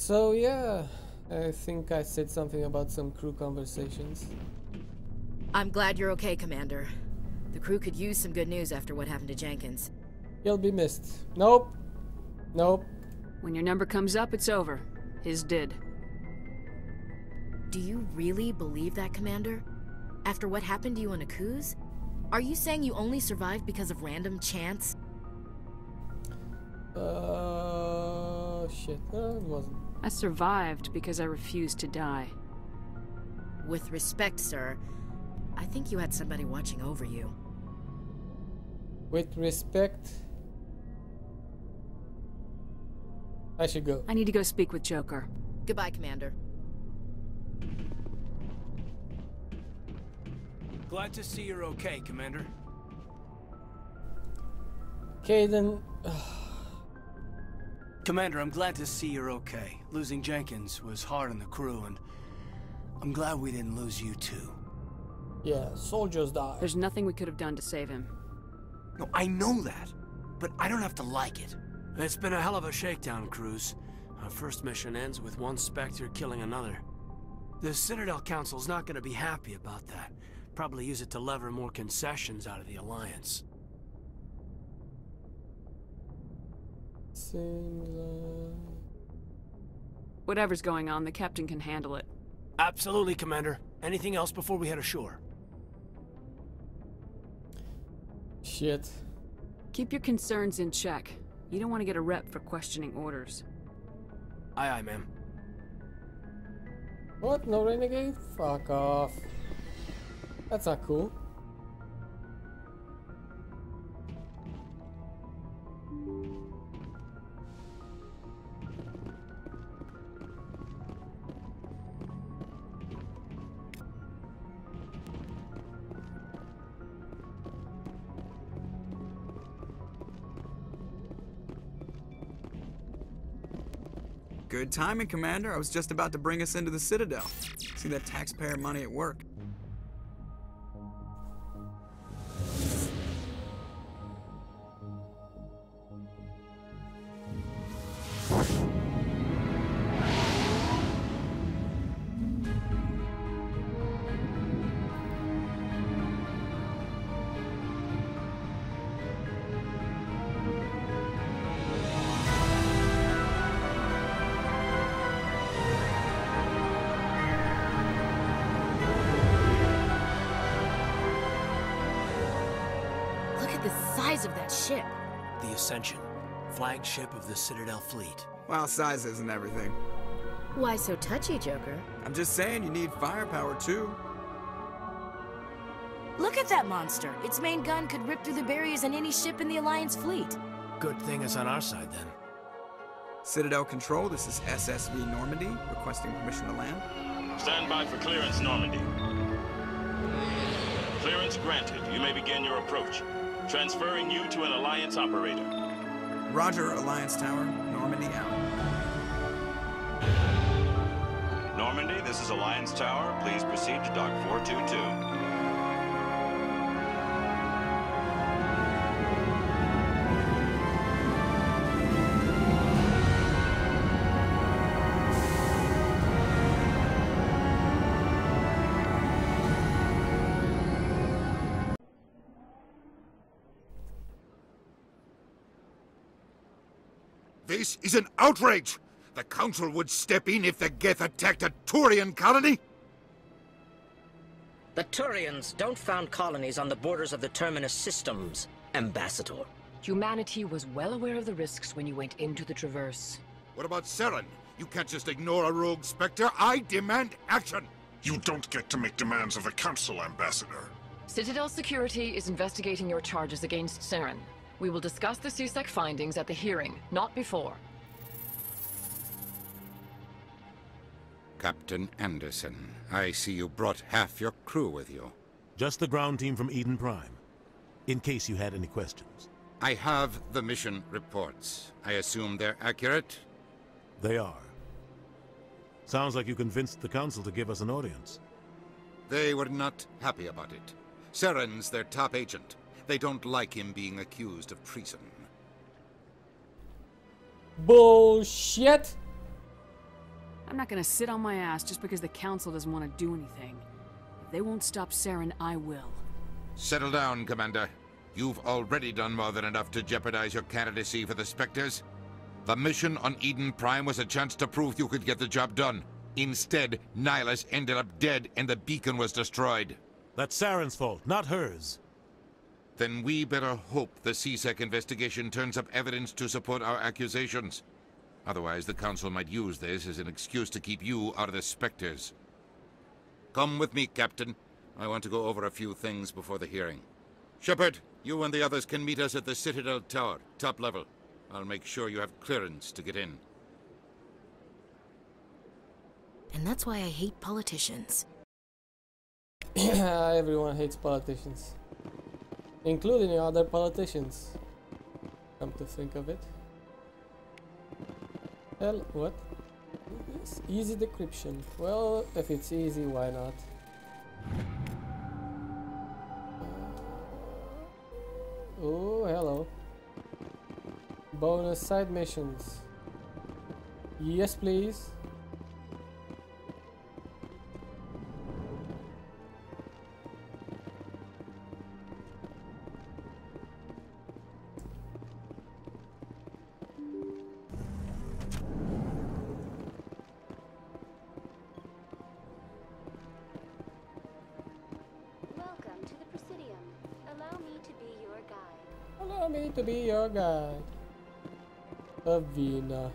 So yeah, I think I said something about some crew conversations. I'm glad you're okay, Commander. The crew could use some good news after what happened to Jenkins. He'll be missed. Nope. Nope. When your number comes up, it's over. His did. Do you really believe that, Commander? After what happened to you in Akuze? Are you saying you only survived because of random chance? Shit. No, it wasn't. I survived because I refused to die. With respect, sir, I think you had somebody watching over you. With respect, I should go. I need to go speak with Joker. Goodbye, Commander. Glad to see you're okay, Commander. Okay, then. Commander, I'm glad to see you're okay. Losing Jenkins was hard on the crew, and I'm glad we didn't lose you too. Yeah, soldiers die. There's nothing we could have done to save him. No, I know that, but I don't have to like it. It's been a hell of a shakedown cruise. Our first mission ends with one Spectre killing another. The Citadel Council's not going to be happy about that. Probably use it to lever more concessions out of the Alliance. Whatever's going on, the captain can handle it. Absolutely, Commander. Anything else before we head ashore? Shit. Keep your concerns in check. You don't want to get a rep for questioning orders. Aye, aye, ma'am. What? No renegade? Fuck off. That's not cool. Good timing, Commander. I was just about to bring us into the Citadel. See that taxpayer money at work. Ascension, flagship of the Citadel fleet. Well, size isn't everything. Why so touchy, Joker? I'm just saying you need firepower, too. Look at that monster. Its main gun could rip through the barriers in any ship in the Alliance fleet. Good thing it's on our side, then. Citadel Control, this is SSV Normandy, requesting permission to land. Stand by for clearance, Normandy. Clearance granted. You may begin your approach. Transferring you to an Alliance operator. Roger, Alliance Tower, Normandy out. Normandy, this is Alliance Tower. Please proceed to Dock 422. This is an outrage! The Council would step in if the Geth attacked a Turian colony? The Turians don't found colonies on the borders of the Terminus Systems, Ambassador. Humanity was well aware of the risks when you went into the Traverse. What about Saren? You can't just ignore a rogue Spectre. I demand action! You don't get to make demands of the Council, Ambassador. Citadel Security is investigating your charges against Saren. We will discuss the C-Sec findings at the hearing, not before. Captain Anderson, I see you brought half your crew with you. Just the ground team from Eden Prime, in case you had any questions. I have the mission reports. I assume they're accurate? They are. Sounds like you convinced the Council to give us an audience. They were not happy about it. Saren's their top agent. They don't like him being accused of treason. Bullshit! I'm not gonna sit on my ass just because the Council doesn't want to do anything. If they won't stop Saren, I will. Settle down, Commander. You've already done more than enough to jeopardize your candidacy for the Spectres. The mission on Eden Prime was a chance to prove you could get the job done. Instead, Nihilus ended up dead and the beacon was destroyed. That's Saren's fault, not hers. Then we better hope the C-Sec investigation turns up evidence to support our accusations. Otherwise, the Council might use this as an excuse to keep you out of the Spectres. Come with me, Captain. I want to go over a few things before the hearing. Shepard, you and the others can meet us at the Citadel Tower, top level. I'll make sure you have clearance to get in. And that's why I hate politicians. Everyone hates politicians. Including other politicians. Come to think of it. Hell, what? It's easy decryption. Well, if it's easy, why not? Oh, hello. Bonus side missions. Yes, please. Welcome to the Presidium. Allow me to be your guide. Allow me to be your guide. Avina.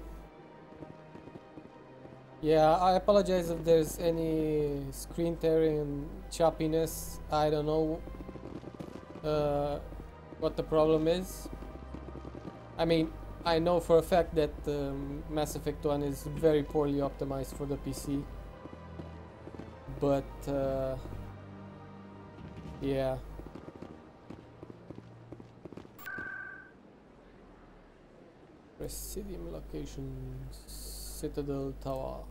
Yeah, I apologize if there's any screen tearing and choppiness. I don't know what the problem is. I mean, I know for a fact that Mass Effect 1 is very poorly optimized for the PC. But yeah. Presidium location, Citadel Tower.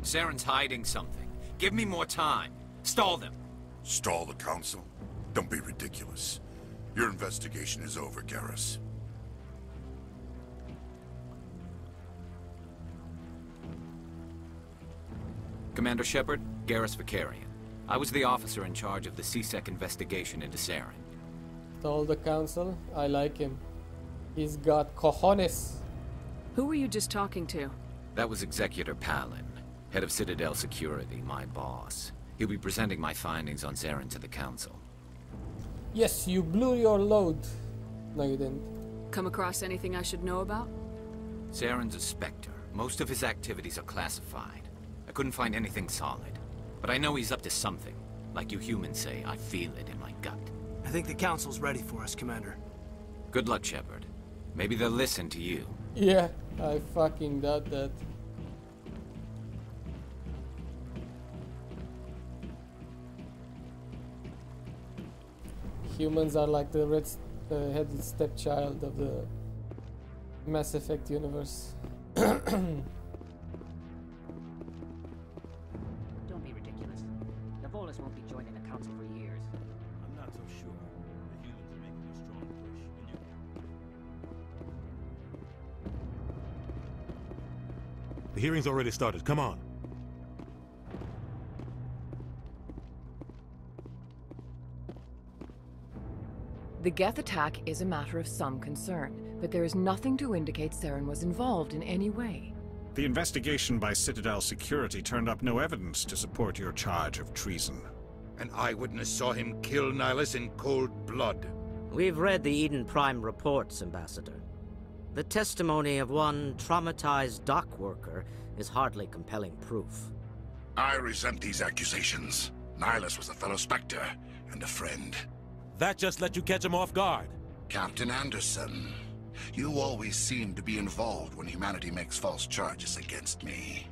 Saren's hiding something. Give me more time. Stall them. Stall the Council? Don't be ridiculous. Your investigation is over, Garrus. Commander Shepard, Garrus Vakarian. I was the officer in charge of the C-Sec investigation into Saren. Told the Council, I like him. He's got cojones. Who were you just talking to? That was Executor Palin, head of Citadel Security, my boss. He'll be presenting my findings on Saren to the Council. Yes, you blew your load. No, you didn't. Come across anything I should know about? Saren's a Spectre. Most of his activities are classified. Couldn't find anything solid, but I know he's up to something. Like you humans say, I feel it in my gut. I think the Council's ready for us, Commander. Good luck, Shepard. Maybe they'll listen to you. Yeah, I fucking doubt that. Humans are like the red-headed stepchild of the Mass Effect universe. The hearing's already started. Come on. The Geth attack is a matter of some concern, but there is nothing to indicate Saren was involved in any way. The investigation by Citadel Security turned up no evidence to support your charge of treason. An eyewitness saw him kill Nihilus in cold blood. We've read the Eden Prime reports, Ambassador. The testimony of one traumatized dock worker is hardly compelling proof. I resent these accusations. Nihilus was a fellow Spectre and a friend. That just let you catch him off guard. Captain Anderson, you always seem to be involved when humanity makes false charges against me.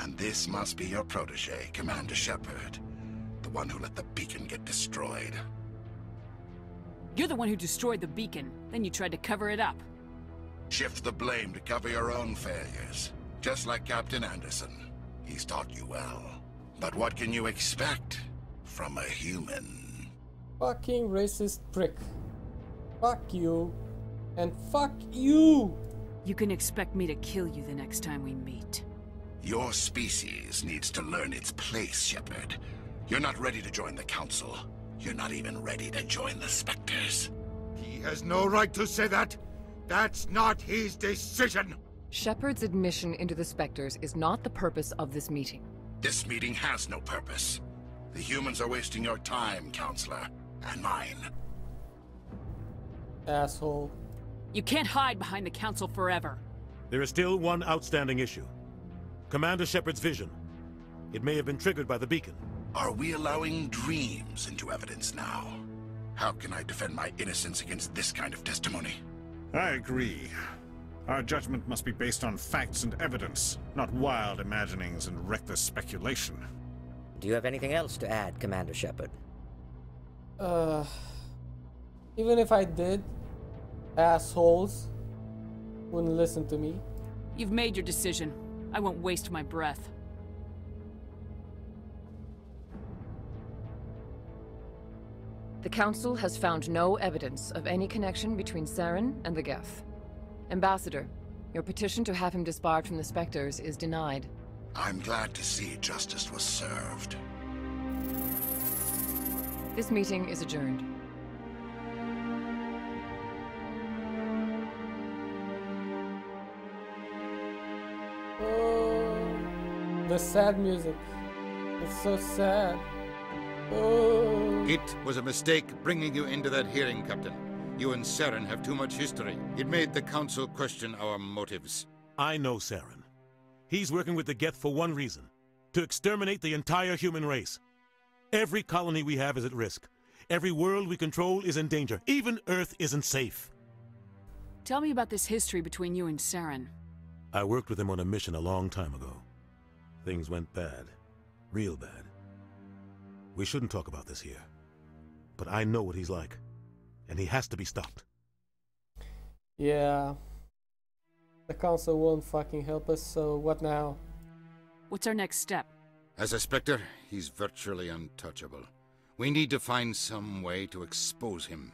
And this must be your protege, Commander Shepard, the one who let the beacon get destroyed. You're the one who destroyed the beacon, then you tried to cover it up. Shift the blame to cover your own failures. Just like Captain Anderson. He's taught you well. But what can you expect? from a human. Fucking racist prick. Fuck you. And fuck you! You can expect me to kill you the next time we meet. Your species needs to learn its place, Shepard. You're not ready to join the Council. You're not even ready to join the Spectres. He has no right to say that! That's not his decision! Shepard's admission into the Spectres is not the purpose of this meeting. This meeting has no purpose. The humans are wasting your time, Counselor, and mine. Asshole. You can't hide behind the Council forever. There is still one outstanding issue. Commander Shepard's vision. It may have been triggered by the beacon. Are we allowing dreams into evidence now? How can I defend my innocence against this kind of testimony? I agree. Our judgment must be based on facts and evidence, not wild imaginings and reckless speculation. Do you have anything else to add, Commander Shepard? Even if I did, assholes wouldn't listen to me. You've made your decision. I won't waste my breath. The Council has found no evidence of any connection between Saren and the Geth. Ambassador, your petition to have him disbarred from the Spectres is denied. I'm glad to see justice was served. This meeting is adjourned. The sad music. It's so sad. Oh. It was a mistake bringing you into that hearing, Captain. You and Saren have too much history. It made the Council question our motives. I know Saren. He's working with the Geth for one reason. To exterminate the entire human race. Every colony we have is at risk. Every world we control is in danger. Even Earth isn't safe. Tell me about this history between you and Saren. I worked with him on a mission a long time ago. Things went bad. Real bad. We shouldn't talk about this here. But I know what he's like. And he has to be stopped. Yeah. The Council won't fucking help us, so what now? What's our next step? As a Spectre, he's virtually untouchable. We need to find some way to expose him.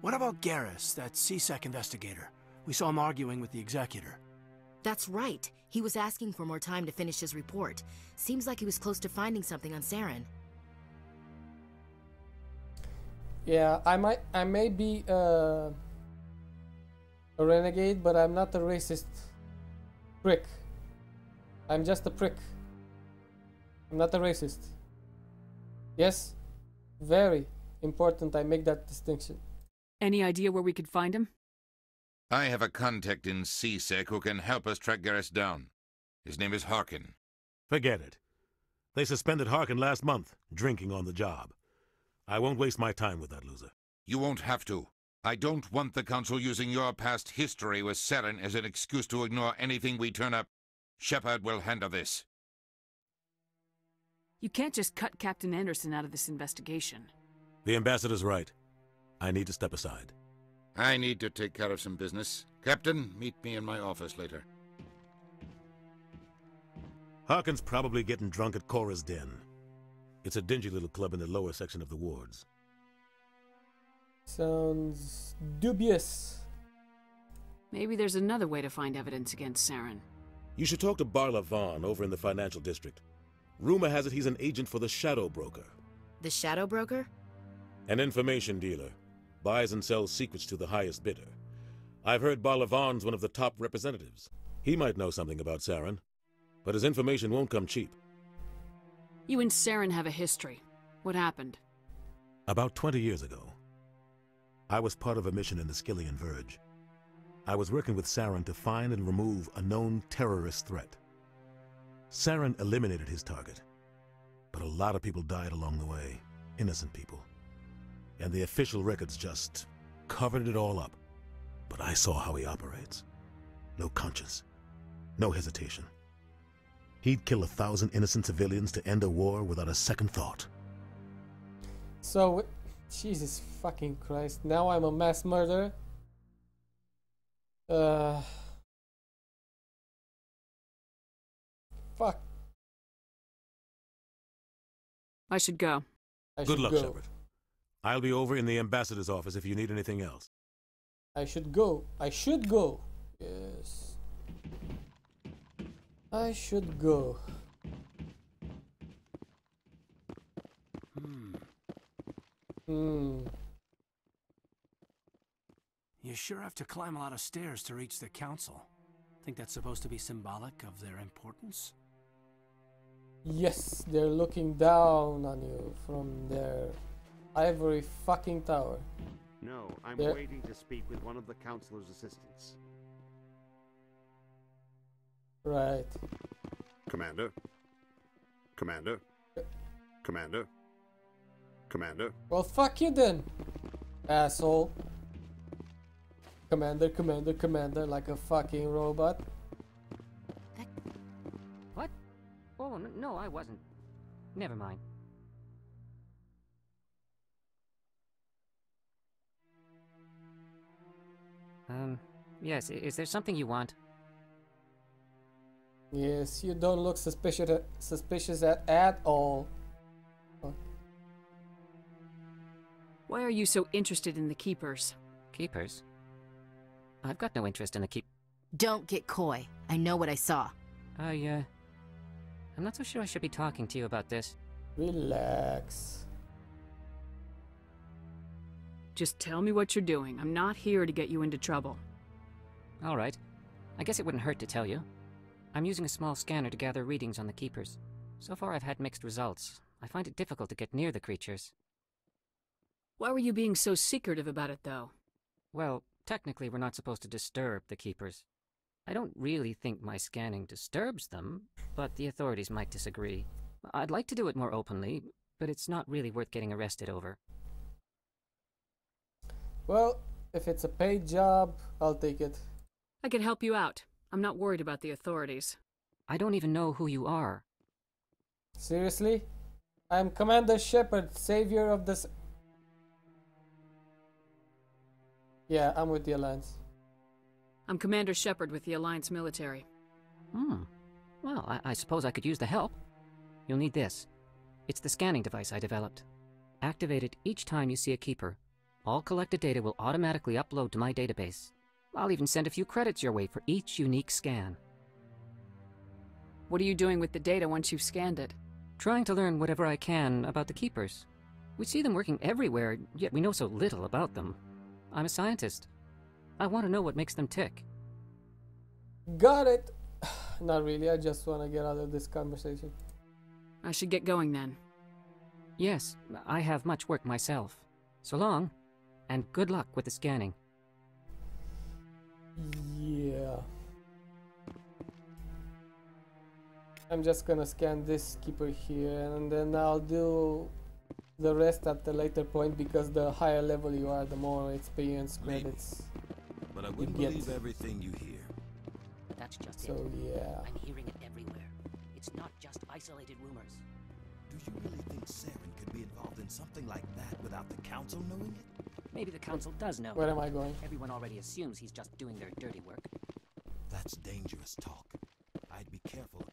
What about Garrus, that C-Sec investigator? We saw him arguing with the Executor. That's right. He was asking for more time to finish his report. Seems like he was close to finding something on Saren. Yeah, I may be a renegade, but I'm not a racist prick. I'm just a prick. I'm not a racist. Yes, very important I make that distinction. Any idea where we could find him? I have a contact in C-Sec who can help us track Garrus down. His name is Harkin. Forget it. They suspended Harkin last month, drinking on the job. I won't waste my time with that loser. You won't have to. I don't want the Council using your past history with Saren as an excuse to ignore anything we turn up. Shepard will handle this. You can't just cut Captain Anderson out of this investigation. The Ambassador's right. I need to step aside. I need to take care of some business. Captain, meet me in my office later. Harkin's probably getting drunk at Cora's Den. It's a dingy little club in the lower section of the wards. Sounds dubious. Maybe there's another way to find evidence against Saren. You should talk to Barla Vaughn over in the financial district. Rumor has it he's an agent for the Shadow Broker. The Shadow Broker? An information dealer. Buys and sells secrets to the highest bidder. I've heard Balavan's one of the top representatives. He might know something about Saren, but his information won't come cheap. You and Saren have a history. What happened? About 20 years ago, I was part of a mission in the Skillian Verge. I was working with Saren to find and remove a known terrorist threat. Saren eliminated his target, but a lot of people died along the way, innocent people. And the official records just covered it all up. But I saw how he operates. No conscience. No hesitation. He'd kill 1,000 innocent civilians to end a war without a second thought. So, Jesus fucking Christ, now I'm a mass murderer? Fuck. I should go. Good luck, Shepard. I'll be over in the ambassador's office if you need anything else. I should go. I should go. Yes. I should go. You sure have to climb a lot of stairs to reach the council. Think that's supposed to be symbolic of their importance? Yes, they're looking down on you from their ivory fucking tower. No, I'm waiting to speak with one of the councilor's assistants. Right. Commander? Commander? Commander? Commander? Well, fuck you then, asshole. Commander, commander, commander, like a fucking robot. What? Oh, no, I wasn't. Never mind. Yes, is there something you want? Yes, you don't look suspicious at all. Fuck. Why are you so interested in the Keepers? Keepers? I've got no interest in the keep. Don't get coy. I know what I saw. I'm not so sure I should be talking to you about this. Relax. Just tell me what you're doing. I'm not here to get you into trouble. All right. I guess it wouldn't hurt to tell you. I'm using a small scanner to gather readings on the Keepers. So far I've had mixed results. I find it difficult to get near the creatures. Why were you being so secretive about it, though? Well, technically, we're not supposed to disturb the Keepers. I don't really think my scanning disturbs them, but the authorities might disagree. I'd like to do it more openly, but it's not really worth getting arrested over. Well, if it's a paid job, I'll take it. I can help you out. I'm not worried about the authorities. I don't even know who you are. Seriously? I'm Commander Shepard, savior of this... Yeah, I'm with the Alliance. I'm Commander Shepard with the Alliance military. Hmm. Well, I suppose I could use the help. You'll need this. It's the scanning device I developed. Activate it each time you see a Keeper. All collected data will automatically upload to my database. I'll even send a few credits your way for each unique scan. What are you doing with the data once you've scanned it? Trying to learn whatever I can about the Keepers. We see them working everywhere, yet we know so little about them. I'm a scientist. I want to know what makes them tick. Got it. Not really. I just want to get out of this conversation. I should get going then. Yes, I have much work myself. So long, and good luck with the scanning. Yeah. I'm just gonna scan this Keeper here, and then I'll do the rest at the later point, because the higher level you are, the more experience credits but I wouldn't believe everything you hear. That's just so it. Yeah. I'm hearing it everywhere. It's not just isolated rumors. Do you really think Saren could be involved in something like that without the council knowing it? Maybe the council does know. Where am I going? Everyone already assumes he's just doing their dirty work. That's dangerous talk. I'd be careful.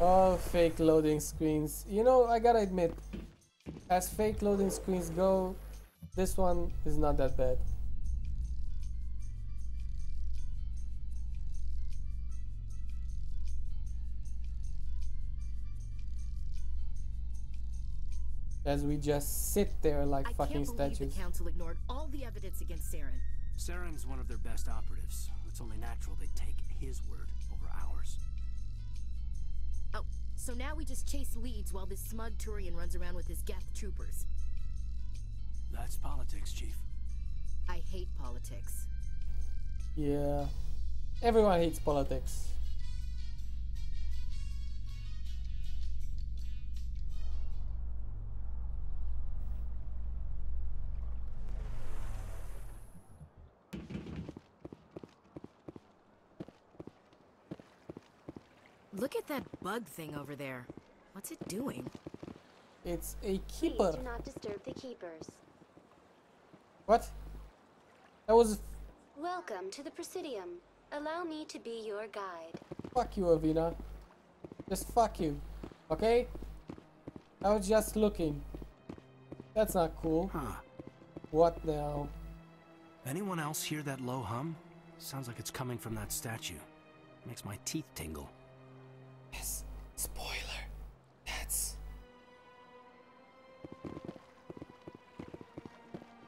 Oh, fake loading screens. You know, I gotta admit, as fake loading screens go, this one is not that bad. As we just sit there like fucking statues. I can't believe the council ignored all the evidence against Saren. Saren's one of their best operatives. It's only natural they take his word over ours. Oh, so now we just chase leads while this smug Turian runs around with his Geth troopers. That's politics, Chief. I hate politics. Yeah. Everyone hates politics. Look at that bug thing over there. What's it doing? It's a keeper. Please do not disturb the keepers. What? That was... Welcome to the Presidium. Allow me to be your guide. Fuck you, Avina. Just fuck you. Okay? I was just looking. That's not cool. Huh. What now? Anyone else hear that low hum? Sounds like it's coming from that statue. Makes my teeth tingle. Yes. Spoiler. That's...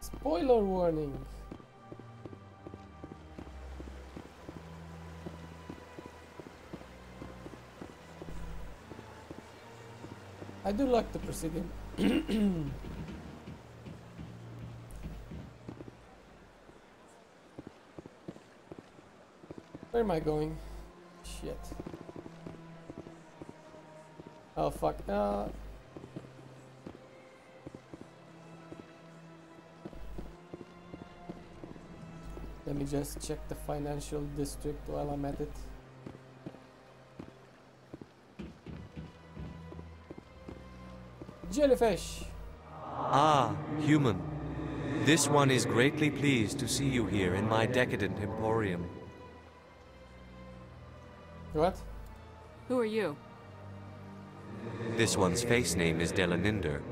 Spoiler warning. I do like the Presidium. Where am I going? Shit. Oh fuck. Let me just check the financial district while I'm at it. Jellyfish! Ah, human. This one is greatly pleased to see you here in my decadent emporium. What? Who are you? This one's face name is Delaninder,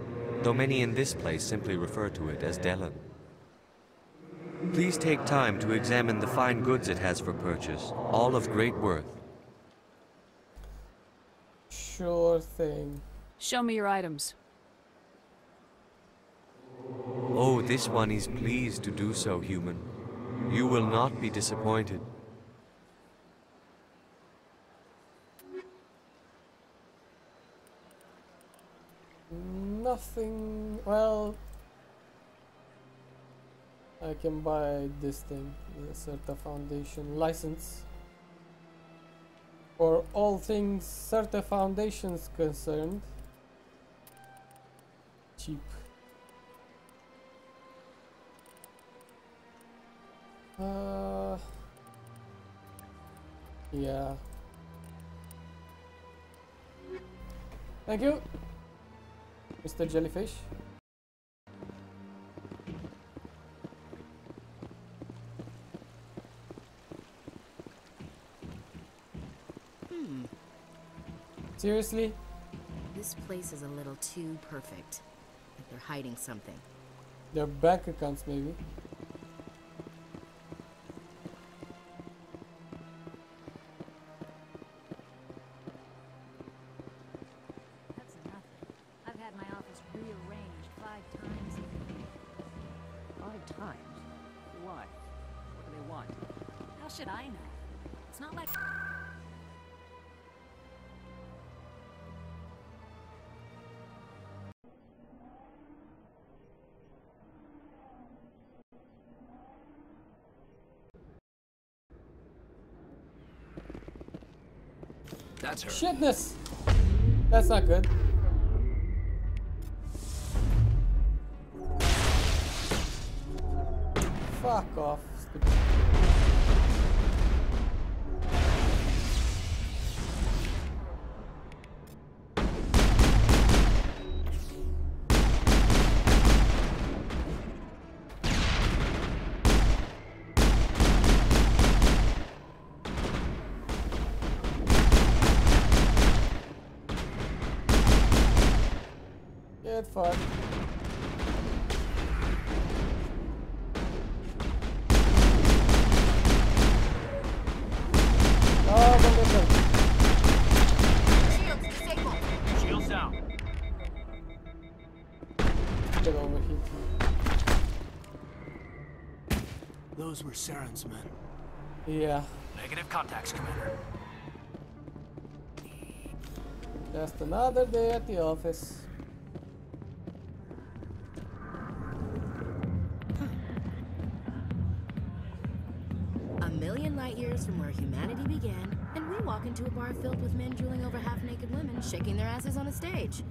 though many in this place simply refer to it as Delan. Please take time to examine the fine goods it has for purchase, all of great worth. Sure thing. Show me your items. Oh, this one is pleased to do so, human. You will not be disappointed. Nothing... well... I can buy this thing, the Certa Foundation license. For all things Certa Foundation's concerned. Cheap. Yeah. Thank you, Mr. Jellyfish. Seriously? This place is a little too perfect. Like they're hiding something. Their bank accounts, maybe. Shitness! That's not good. Fuck off, stupid. Fuck. Those were Saren's men. Yeah. Negative contacts, Commander. Just another day at the office. From where humanity began, and we walk into a bar filled with men drooling over half-naked women, shaking their asses on a stage.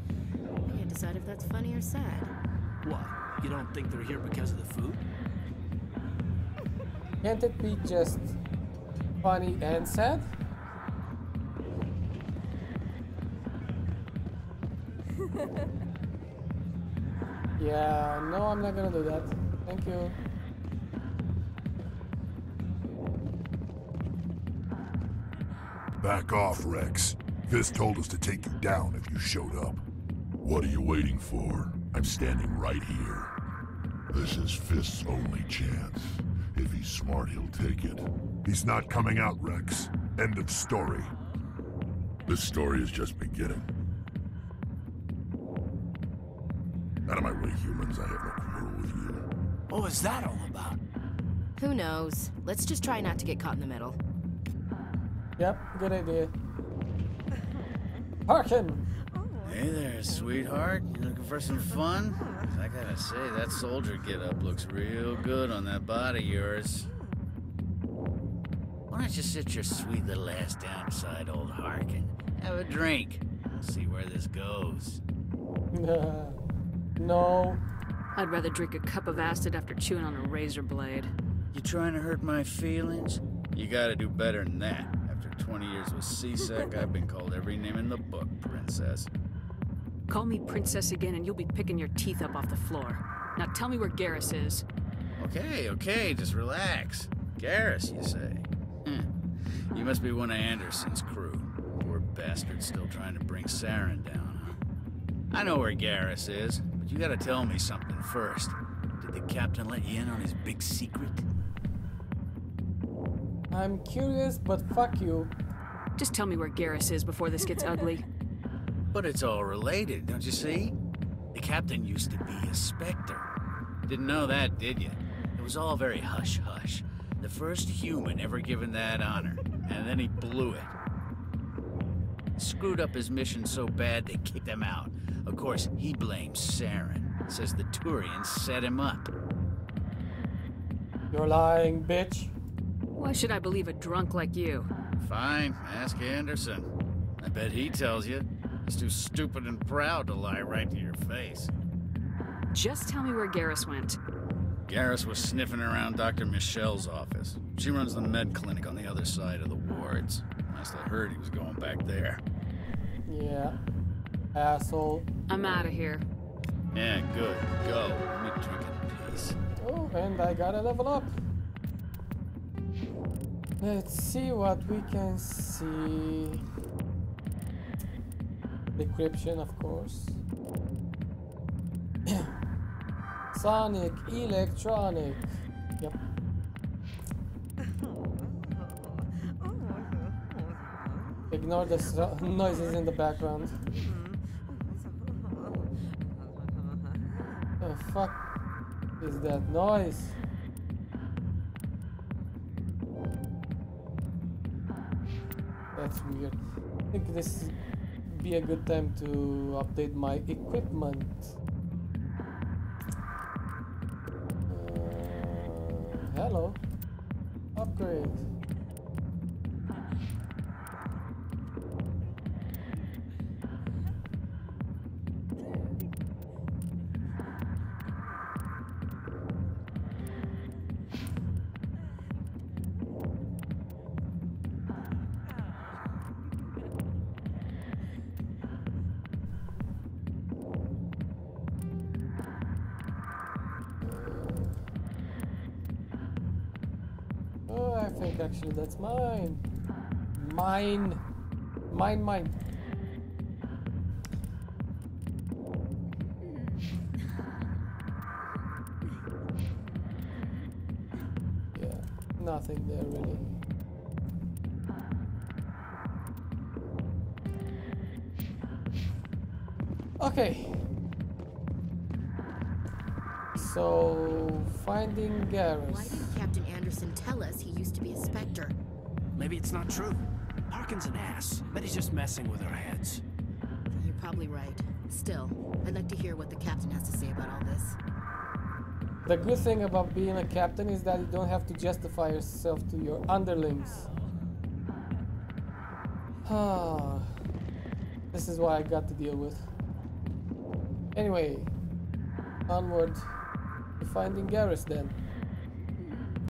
I can't decide if that's funny or sad. What? You don't think they're here because of the food? Can't it be just funny and sad? Yeah, no, I'm not gonna do that. Thank you. Back off, Rex. Fist told us to take you down if you showed up. What are you waiting for? I'm standing right here. This is Fist's only chance. If he's smart, he'll take it. He's not coming out, Rex. End of story. This story is just beginning. Out of my way, humans. I have no quarrel with you. What was that all about? Who knows? Let's just try not to get caught in the middle. Yep, good idea. Harkin! Hey there, sweetheart. You looking for some fun? I gotta say, that soldier getup looks real good on that body of yours. Why don't you sit your sweet little ass down beside old Harkin? Have a drink. We'll see where this goes. No. I'd rather drink a cup of acid after chewing on a razor blade. You trying to hurt my feelings? You gotta do better than that. After 20 years with C-Sec, I've been called every name in the book, princess. Call me princess again and you'll be picking your teeth up off the floor. Now tell me where Garrus is. Okay, okay, just relax. Garrus, you say? You must be one of Anderson's crew. Poor bastard still trying to bring Saren down, huh? I know where Garrus is, but you gotta tell me something first. Did the captain let you in on his big secret? I'm curious, but fuck you. Just tell me where Garrus is before this gets ugly. But it's all related, don't you see? The captain used to be a Spectre. Didn't know that, did you? It was all very hush-hush. The first human ever given that honor. And then he blew it. Screwed up his mission so bad they kicked him out. Of course, he blames Saren. Says the Turians set him up. You're lying, bitch. Why should I believe a drunk like you? Fine, ask Anderson. I bet he tells you. He's too stupid and proud to lie right to your face. Just tell me where Garrus went. Garrus was sniffing around Dr. Michelle's office. She runs the med clinic on the other side of the wards. Must have heard he was going back there. Yeah. Asshole. I'm out of here. Yeah, good. Go. Let me drink in peace. Oh, and I gotta level up. Let's see what we can see. Decryption, of course. Sonic electronic. Yep. Ignore the noises in the background. The fuck is that noise? That's weird. I think this would be a good time to update my equipment. Hello. Upgrade. Actually, that's mine. Mine. Yeah, nothing there really. Okay. So, finding Garrus. Why did Captain Anderson tell us he used to be a Spectre? Maybe it's not true. Harkin's an ass, but he's just messing with our heads. You're probably right. Still, I'd like to hear what the captain has to say about all this. The good thing about being a captain is that you don't have to justify yourself to your underlings. This is what I got to deal with. Anyway, onward. Finding Garrus then.